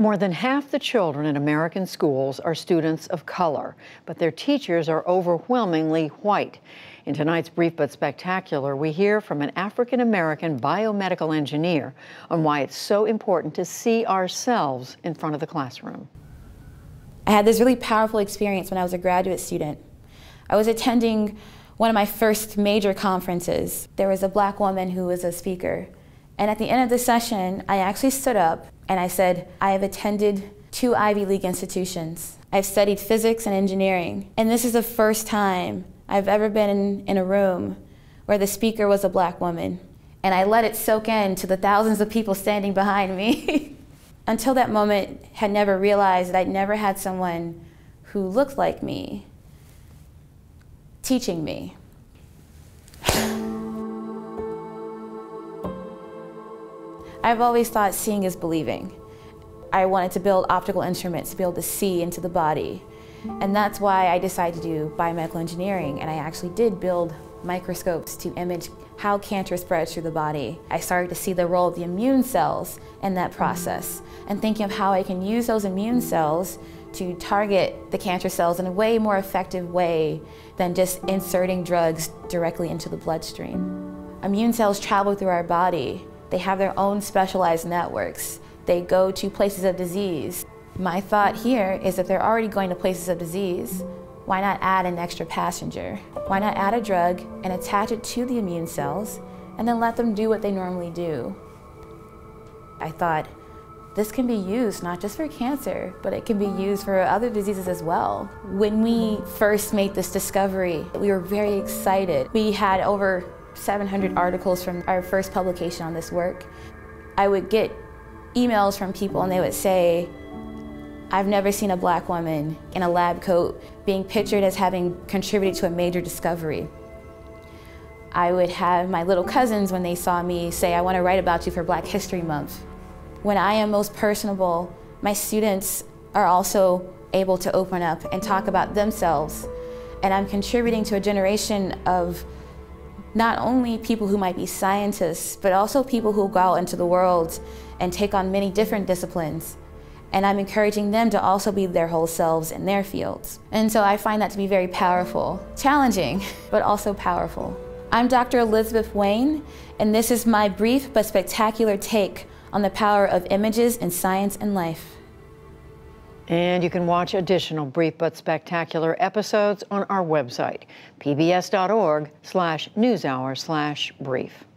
More than half the children in American schools are students of color, but their teachers are overwhelmingly white. In tonight's Brief But Spectacular, we hear from an African-American biomedical engineer on why it's so important to see ourselves in front of the classroom. I had this really powerful experience when I was a graduate student. I was attending one of my first major conferences. There was a black woman who was a speaker. And at the end of the session, I actually stood up and I said, I have attended 2 Ivy League institutions. I've studied physics and engineering. And this is the first time I've ever been in a room where the speaker was a black woman. And I let it soak in to the thousands of people standing behind me. Until that moment, had never realized that I'd never had someone who looked like me teaching me. I've always thought seeing is believing. I wanted to build optical instruments to be able to see into the body. And that's why I decided to do biomedical engineering, and I actually did build microscopes to image how cancer spreads through the body. I started to see the role of the immune cells in that process, and thinking of how I can use those immune cells to target the cancer cells in a way more effective way than just inserting drugs directly into the bloodstream. Immune cells travel through our body. They have their own specialized networks. They go to places of disease. My thought here is if they're already going to places of disease, why not add an extra passenger? Why not add a drug and attach it to the immune cells and then let them do what they normally do? I thought, this can be used not just for cancer, but it can be used for other diseases as well. When we first made this discovery, we were very excited. We had over 700 articles from our first publication on this work. I would get emails from people and they would say, I've never seen a black woman in a lab coat being pictured as having contributed to a major discovery. I would have my little cousins, when they saw me, say, I want to write about you for Black History Month. When I am most personable, my students are also able to open up and talk about themselves. And I'm contributing to a generation of not only people who might be scientists, but also people who go out into the world and take on many different disciplines. And I'm encouraging them to also be their whole selves in their fields. And so I find that to be very powerful, challenging, but also powerful. I'm Dr. Elizabeth Wayne, and this is my brief but spectacular take on the power of images in science and life. And you can watch additional Brief But Spectacular episodes on our website, pbs.org/NewsHour/Brief.